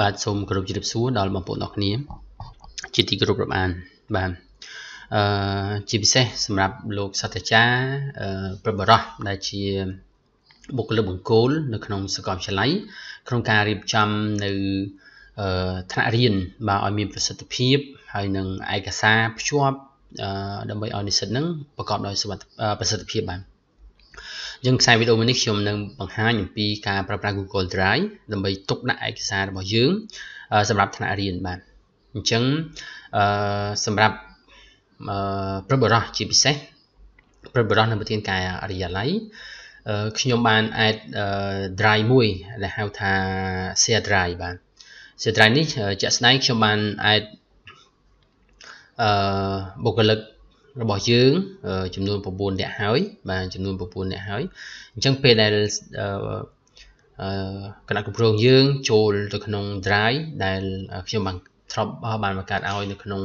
បាទ សូម គោរព ជម្រាប សួរ ដល់ បងប្អូនអរគ្នា ជា ទី គោរព រាប់ អាន បាទ ជា ពិសេស សម្រាប់ លោក សាស្ត្រាចារ្យ ប្របរោះ ដែល ជា បុគ្គលិក បង្គោល នៅ ក្នុង សាកលវិទ្យាល័យ ក្នុង ការ រៀបចំ នៅ ថ្នាក់ រៀន បាទ ឲ្យ មាន ប្រសិទ្ធភាព ហើយ នឹង ឯកសារ ភ្ជាប់ ដើម្បី ឲ្យ និស្សិត នឹង ប្រកប ដោយ ប្រសិទ្ធភាព បាទ យើង ខ្សែ វីដេអូ នេះ ខ្ញុំ នឹង បង្ហាញ អំពី ការ ប្រើប្រាស់ Google Drive ដើម្បី ទុក ដាក់ ឯកសារ របស់ យើង សម្រាប់ ថ្នាក់ រៀន បាទ អញ្ចឹង សម្រាប់ ប្របរោះ ជា ពិសេស ប្របរោះ នៅ ប្រធានកាយ អរិយាល័យ ខ្ញុំ បាន add Drive មួយ ដែល ហៅ ថា Share Drive បាទ Share Drive នេះ ជាក់ ស្ដែង ខ្ញុំ បាន add បុគ្គលិក របស់ យើង ចំនួន 9 នាក់ ហើយ បាទ ចំនួន 9 នាក់ ហើយ អញ្ចឹង ពេល ដែល គណៈ គម្រោង យើង ចូល ទៅ ក្នុង Drive ដែល ខ្ញុំ បាន ធ្លាប់ បាន បង្កើត ឲ្យ នៅ ក្នុង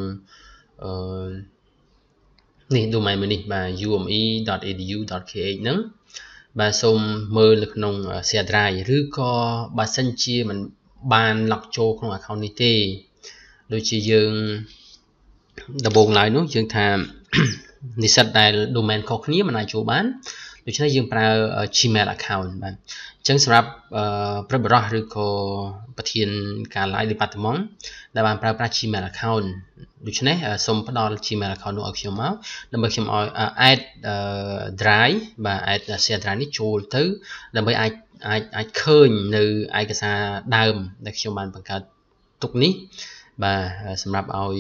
នេះ domain មួយ នេះ បាទ ume.edu.kh ហ្នឹង បាទ សូម មើល នៅ ក្នុង Share Drive ឬ ក៏ បើ សិន ជា មិន បាន lock ចូល ក្នុង account នេះ ទេ ដូច ជា យើង ដំបូង ឡើយ នោះ យើង ថា និស្សិត ដែល domain ខុសគ្នា មិន អាច ចូល បាន ដូច្នេះ យើង ប្រើ Gmail account បាទ អញ្ចឹង សម្រាប់ ប្របរោះ ឬ ក៏ ប្រធានកាយ department ដែល បាន ប្រើប្រាស់ Gmail account ដូច្នេះ សូម ផ្ដល់ Gmail account នោះ ឲ្យ ខ្ញុំ មក ដើម្បី ខ្ញុំ ឲ្យ add drive បាទ add share drive នេះ ចូល ទៅ ដើម្បី អាច ឃើញ នៅ ឯកសារ ដើម ដែល ខ្ញុំ បាន បង្កើត ទុក នេះ បាទ សម្រាប់ ឲ្យ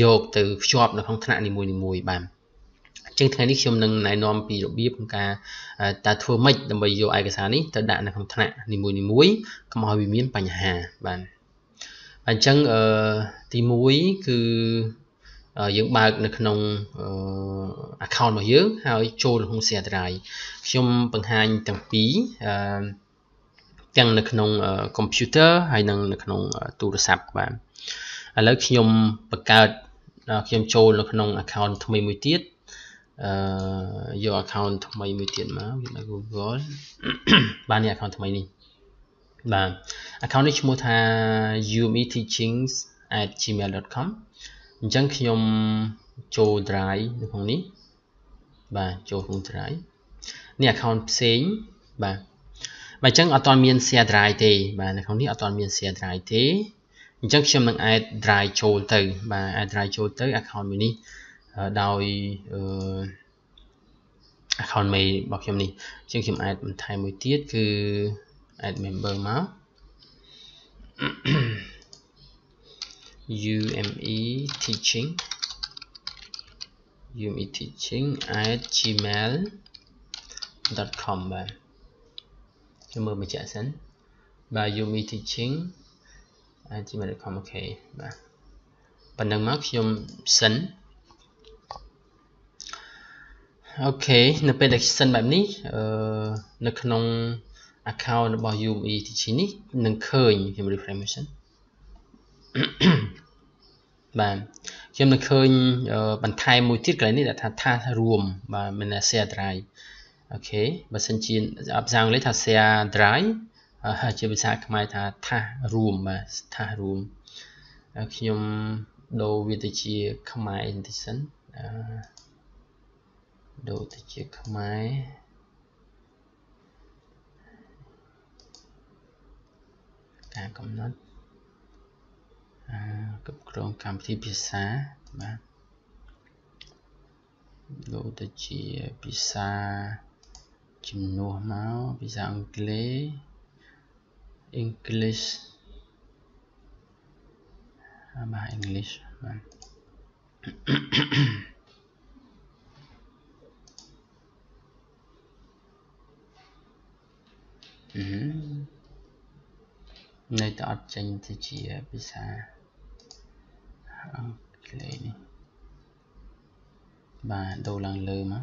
យក ទៅ ភ្ជាប់ នៅ ក្នុង ថ្នាក់ នីមួយ ៗ បាទ អញ្ចឹង ថ្ងៃ នេះ ខ្ញុំ នឹង ណែនាំ ពី របៀប ក្នុង ការ តើ ធ្វើ ម៉េច ដើម្បី យក ឯកសារ នេះ ទៅ ដាក់ នៅ ក្នុង ថ្នាក់ នីមួយ ៗ កុំ ឲ្យ វា មាន បញ្ហា បាទ អញ្ចឹង ទី 1 គឺ យើង បើក នៅ ក្នុង account របស់ យើង ហើយ ចូល ក្នុង Share Drive ខ្ញុំ បង្ហាញ ទាំង ពីរ ទាំង នៅ ក្នុង computer ហើយ និង នៅ ក្នុង ទូរស័ព្ទ បាទ ឥឡូវ ខ្ញុំ បង្កើត ខ្ញុំ ចូល នៅ ក្នុង account ថ្មី មួយ ទៀត យក account ថ្មី មួយ ទៀត មក វា នៅ Google បាន នេះ account ថ្មី នេះ បាទ account នេះ ឈ្មោះ ថា umeteachings@gmail.com អញ្ចឹង ខ្ញុំ ចូល Drive នៅ ក្នុង នេះ បាទ ចូល ក្នុង Drive នេះ account ផ្សេង បាទ បាទ អញ្ចឹង អត់ ទាន់ មាន Share Drive ទេ បាទ នៅ ក្នុង នេះ អត់ ទាន់ មាន Share Drive ទេ អញ្ចឹង ខ្ញុំ នឹង add drive ចូល ទៅ បាទ add drive ចូល ទៅ account មួយ នេះ ដោយ account mail របស់ ខ្ញុំ នេះ អញ្ចឹង ខ្ញុំ add បន្ថែម មួយ ទៀត គឺ add member មក umeteaching@gmail.com បាទ ខ្ញុំ មើល បញ្ជាក់ សិន បាទ umeteaching អាចជា okay បាទ ប៉ុណ្ណឹង មក ខ្ញុំ send okay នៅ ពេល ដែល send បែប នេះ នៅ ក្នុង account របស់ UME នេះ នឹង ឃើញ ខ្ញុំ refresh មក សិន បាទ ខ្ញុំ នឹង ឃើញ បន្ថែម មួយ ទៀត កន្លែង នេះ ដែល ថា task រួម បាទ មាន share drive okay បើ សិន ជា ភាសា អង់គ្លេស ថា share drive ជា ភាសា ខ្មែរ ថា ថាស រួម បាទ ថាស រួម ខ្ញុំ ដូរ វា ទៅ ជា ខ្មែរ បន្តិច សិន ដូរ ទៅ ជា ខ្មែរ ការ កំណត់ គ្រប់គ្រង កម្មវិធី ភាសា បាទ ដូរ ទៅ ជា ភាសា ជំនួស មក ភាសា អង់គ្លេស English បាទ English បាទ នៅតែ អត់ចេញ ទៅ ជា ភាសា អង់គ្លេស នេះ បាទ ដូរ ឡើង លើ មក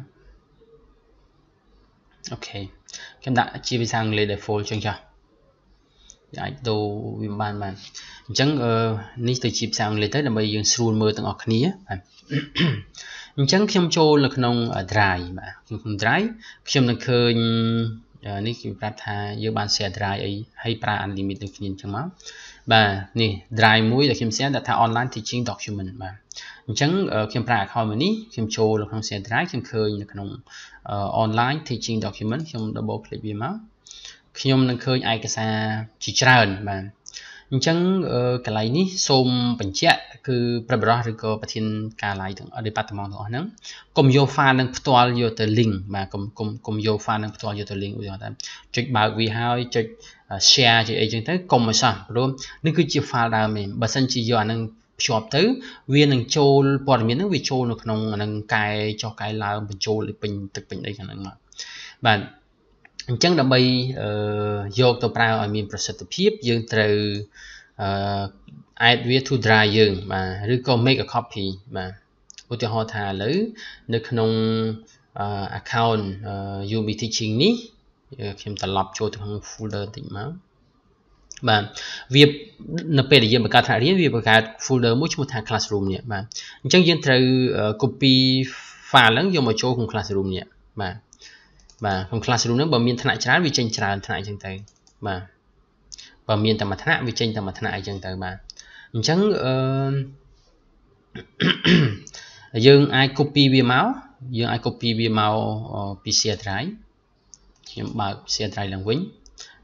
Okay ខ្ញុំ ដាក់ ជា ភាសា អង់គ្លេស default ចឹង ចា អាចដូរវាបាន អញ្ចឹង នេះ ទៅ ជា ភាសា អង់គ្លេស ទៅ ដើម្បី យើង ស្រួល មើល ទាំង អស់ គ្នា បាទ អញ្ចឹង ខ្ញុំ ចូល នៅ ក្នុង Drive បាទ ក្នុង Drive ខ្ញុំ នឹង ឃើញ Nick you prata you ban share drive a high pra unlimited in chama but ni drive mui the kim send that online teaching document mà chẳng kim pra harmony kim show là không share drive kim khơi là không online teaching document kim double click bì mà kim năng khơi ai cái sa chỉ ra mà chẳng cái này ní xôm bẩn chẹt cứ bờ bờ rồi có tin cái này thằng ở department đó nè cùng vô fan đang toal vô từ link mà cùng vô fan đang toal vô từ link bây giờ ta check bảo vì hai check share chị ấy chúng ta cùng mà sao luôn nên cứ chia file ra mình bản thân chỉ do năng shop thứ viên năng show bọn mình năng video nó không năng cài cho cái là mình show được bình thực bình đây năng mà bạn chẳng là bây vô tàu prao ở miền Bắc Việt Nam dương từ idea to drive dương mà rồi có make a copy mà ưu tiên họ thả lử nước nông account you be teaching ní khi mà lập cho thằng folder thì má mà việc nộp để dương bậc thang riêng việc bậc folder mỗi một thang classroom nhé mà chẳng dương từ copy file lắng vô mà cho cùng classroom nhé mà và không classroom nó bẩm miên thằng trái vì tranh trả thằng chân tay mà bẩm miên tầm mặt thằng vì tranh tầm mặt thằng chân tay mà chẳng dương ai copy bìa máu dương ai copy bìa máu pc trái nhưng mà pc trái là quýnh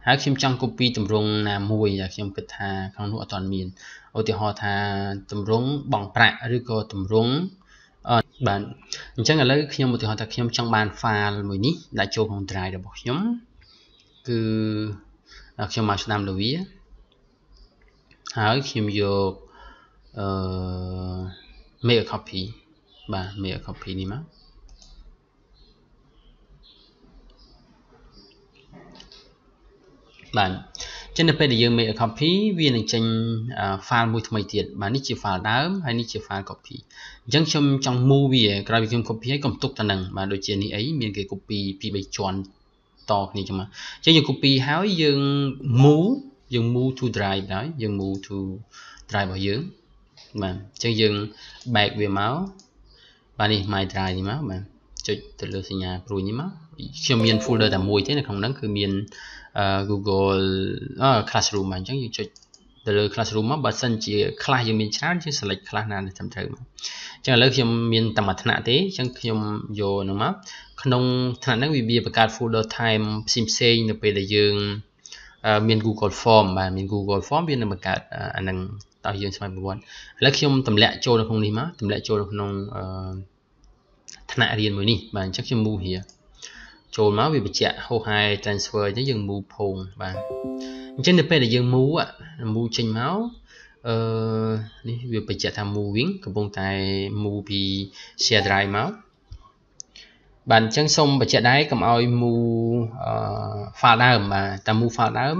há khi trong copy tầm rung là mùi là khi em kịch thà không nuốt toàn miền ô thì họ thà tầm rung bằng prạ rồi có tầm rung bạn chẳng là lấy khi một thì họ ta khi trong bàn pha mùi ní đã cho con trai được bọc nhóm cứ khi mà chúng ta làm được vía hãy khi vô mail copy và mail copy đi má bạn trên đây bây giờ mail copy viên là trên file mùi thay tiền mà ní chỉ file đá hay ní chỉ file copy chẳng trong trong movie cái việc copy ấy cũng tốt tận năng mà đối chuyện này ấy miền cái copy bị chọn to này chẳng mà chứ như copy háo dừng move to drive đó dừng move to drive vào dưới mà chứ dừng bạc về máu và đi my drive đi máu mà chơi từ lừa sinh nhà rồi nhỉ má khi miền folder là mùi thế là không đáng cứ miền Google Classroom mà chẳng như chơi từ Classroom mà bản thân chỉ class dùng miền chán chứ select class nào để thẩm thử mà chẳng là khi miền tầm mặt nạ thế chẳng khi vô nó má không thằng nó bị bìa bạc folder time sim say nó về là dương miền Google Form mà miền Google Form bên là bạc anh đang tạo dương sao mà buồn là khi tầm lệ trôi nó không đi má tầm lệ trôi nó không thằng nạ điền mới đi bạn chắc khi mua hìa trôi máu vì bị chẹt hô hai transfer chứ dừng mua phồng bạn trên đây là dương mũ ạ mũ chanh máu đi việc phải trả tham mũ viếng cái bông tai mũ bị xe drive máu bạn trắng sông và chạy đáy cầm oi mũ pha đá mà ta mũ pha đá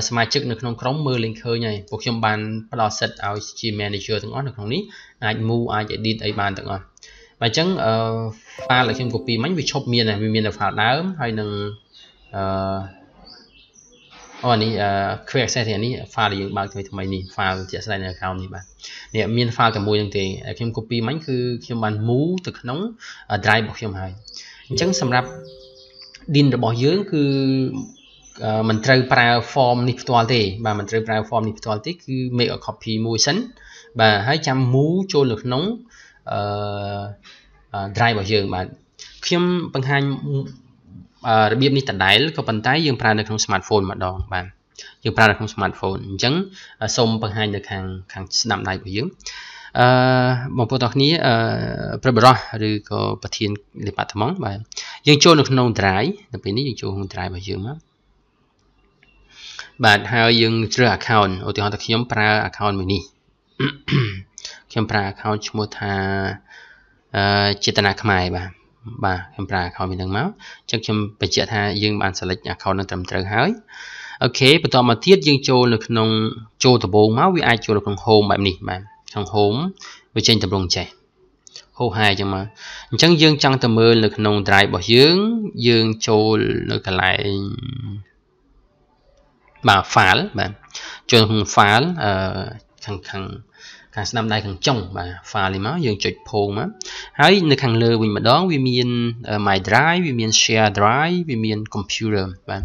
smart chức được không có mưa lên khơi này cuộc trong bàn bắt đầu set out manager từng ngón được không lý ai mũ ai chạy đi ai bàn từng ngón và trắng pha là thêm copy máy vì shop miền này vì miền là pha đá hay đừng này quay xe thì này file gì bạn thấy thay này file chỉ sai này account này bạn nè miền file cả môi như thế khi em copy máy cứ khi bạn mú từ nóng drive bỏ khi em hay chẳng sầm rập din được bỏ dưới cứ mình treo file form này toal thế và mình treo file form này toal thế cứ make a copy môi sẵn và 200 mú cho lực nóng drive bỏ dưới bạn khi em bằng hai biết đi tận đáy có bàn tay dương prana không smartphone mà đòn bạn dương prana không smartphone chẳng xong bằng hai được hàng hàng nằm đáy của dương một bộ tóc ní rồi rồi có bật thiên để bắt món bạn dương cho được nông trái đặc biệt ní dương cho trái vào dương á bạn hai dương chưa account ở thì họ thực hiện prana account mình đi khiêm prana account chúng ta chế tài khai bạn bà em ra khỏi mình đang máu chắc chim bạch chạy tha dương bạn select nhà khâu nó tầm trời hới ok bắt đầu mà thiết dương châu lực nông châu tập bồn máu với ai châu được con hồn bạn nè bạn thằng hồn với trên tập đồng trẻ hô hai cho mà chẳng dương trăng tầm mơ lực nông trái bỏ dưỡng dương châu lực lại bà phá bạn cho phá thằng Snap đây càng trong và file đi má, dừng chụp phone má. Hãy nơi càng lơ mình mà đó, vì miền my drive, vì miền share drive, vì miền computer và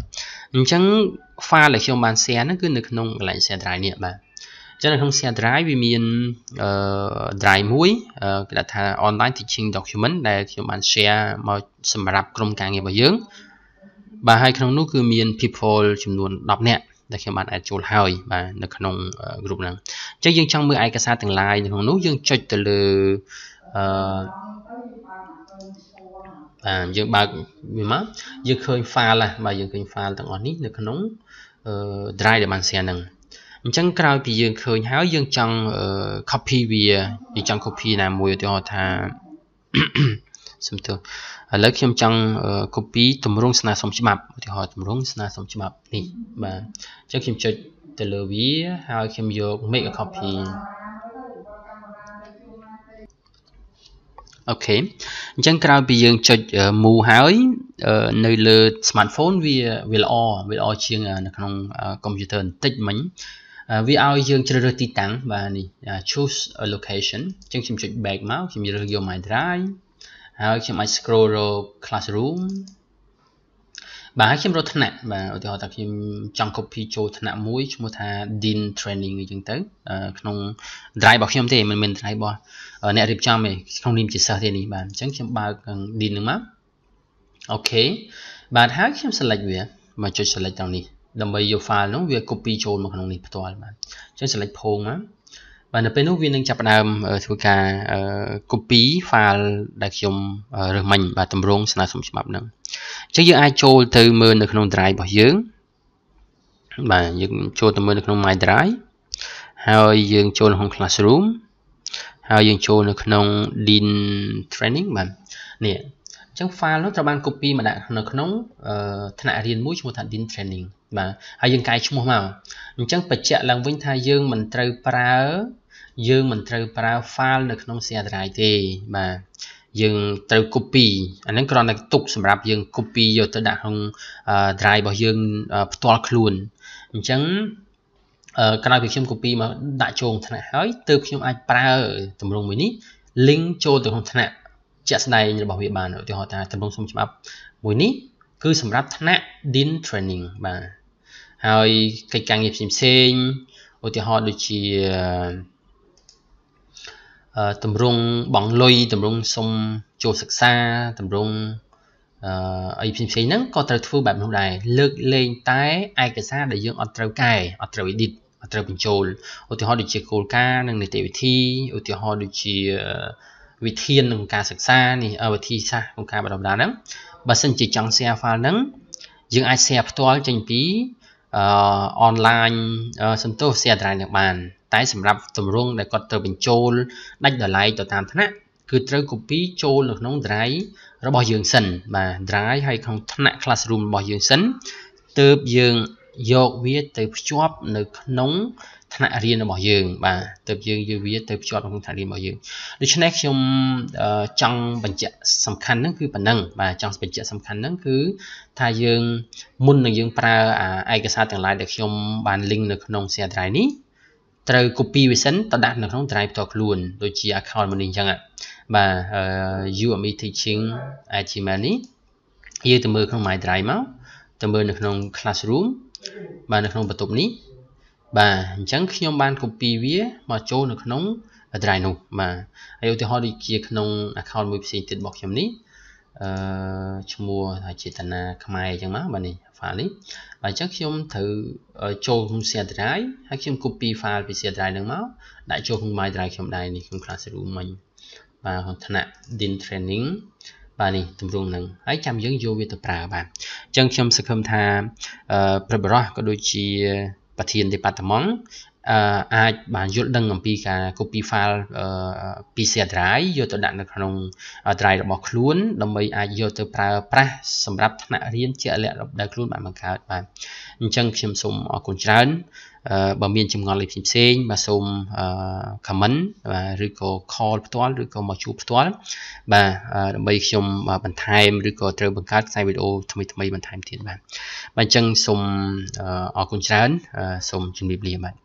chẳng file là trong bàn xe nó cứ nơi không lại xe drive nè bạn. Cho nên không xe drive vì miền drive muối là thà online teaching document đây trong bàn share mà xem rạp trong càng ngày bao nhiêu. Và hai trong nó cứ miền people chấm luôn đọc nè. Để khi bạn chụp hơi và được trong group này, chứ riêng trong mười ai cả xa từng like thì không nút riêng chơi từ lừa và riêng ba gì má riêng khơi pha là và riêng khơi pha từng anh ấy được nóng dry để bạn xem nè. Chẳng cào thì riêng khơi háo riêng trong copy về thì trong copy là mùi thì họ thà xem thường. Lấy khi trong copy tụm rung sna xong chim mập thì họ tụm rung sna xong chim mập nè và trước khi chơi từ lừa ví hai khi vô make a copy ok chẳng cào bây giờ chơi mù hái nơi lừa smartphone vì o chiên là trong computer tích mình vì ao dương chơi được tí tặng và choose a location chẳng khi chơi bag máu khi mình vô my drive hãy xem ai scroll classroom và hãy xem rồi thân nặng và thì họ tập thêm trong copy cho thân nặng mũi chúng ta din training người chúng tới trong drive bảo xem thì mình drive bỏ nè rip cho mình không nên chỉ sợ thế này bạn chẳng xem ba din được má ok bạn hãy xem select về mà cho select trong này đồng bây giờ file nó về copy cho mà không nên phải toàn bạn cho select phone á và nó bên viên đang chập đàm thuộc cả copy file đặc dụng rồi mình và tầm rung sẽ là xong chụp nữa chứ giữa ai cho từ mưa được không drive bảo dưỡng và những cho từ mưa được không my drive hay dương cho không classroom hay dương cho được không din training bạn nè trong file nó cho ban copy mà đã được không thân ạ riêng mũi cho một thằng din training và hay dương cái chung màu chẳng phải chạy làm với thay dương mình trừ para dương mình trừ para file được không xe dài thì mà dương trừ copy anh ấy còn là tục sầm rạp dương copy rồi tới đã không dài bảo dương toa luôn chẳng cái này việc xem copy mà đại trộn thằng ấy từ khi ai para tầm rung với ní link cho từ không thằng chạy này như bảo vệ bàn ở thì họ ta tầm rung xong chấm áp với ní cứ sầm rạp thằng din training và hay cái càng nghiệp sinh ở thì họ được chỉ tầm rung bằng lôi tầm rung xong chỗ sạc xa tầm rung ấy phim xây nắng có tờ thu bạc lúc này lượt lên tái ai cả xa để dưỡng ở trâu cài ở trâu edit ở trâu control ở thì họ được chỉ cô ca nâng này tiểu thi ở thì họ được chỉ vị thiên nâng ca sạc xa này ở thi xa con ca bắt đầu đá nắng bà xin chỉ chẳng xe pha nắng dưỡng ai xe toa tranh phí online xâm tố xe ra nhật bản tái xâm rạp tùm rung để có tờ bình chôn đách đỏ lại tỏ tạm thân á cứ trâu copy chôn được nóng drive rồi bỏ dưỡng sân và drive hay không thân ạ classroom bỏ dưỡng sân tớp dưỡng dọc viết tớp chóp được nóng thân ạ riêng bỏ dưỡng và tớp dưỡng dọc viết tớp chóp không thân riêng bỏ dưỡng được chân ách trong bệnh trạng xâm khăn nâng cứ bản nâng và trong bệnh trạng xâm khăn nâng cứ tha dưỡng môn nâng dưỡng pra ai cả xa tầng lại được không bàn link được nóng xe drive ní trừ copy với sẵn ta đạt được không drive talk luôn đôi chỉ account mình chẳng ạ và you are teaching IT money như từ mưa không mài drive máu từ mưa được không classroom và được không bật tục ní và chẳng khi ông ban copy vía mà cho được không drive nụ mà yêu thì họ đi kia không account mình sẽ tiết bọc chấm ní chúng mua chỉ tận không ai chẳng má bạn này file và chắc khi ông thử cho không xe drive hay khi ông copy file về xe drive đường máu đại cho không my drive trong đây này không classroom mình và hoàn thành ạ din training và này tầm ruộng nâng hãy chăm dưỡng vô về tập ra bạn chẳng khi ông sẽ không tha prepara có đôi chi bà thiền để bà tầm món ai bạn dốt đăng làm pi cả copy file pi xe drive vô tới đạn được không drive được bỏ luôn đồng mấy ai vô tới pra sầm ráp thằng nào riêng chợ lẹ được đặt luôn bạn bằng cả bạn chẳng xem sum ở cồn trán bờ miền chìm ngon lịch chìm sen và sum comment và rồi có call toán rồi có một chút toán và đồng mấy xem bản time rồi có chơi bằng card sai video thay bản time tiền bạn chẳng sum ở cồn trán sum chuẩn bị liền bạn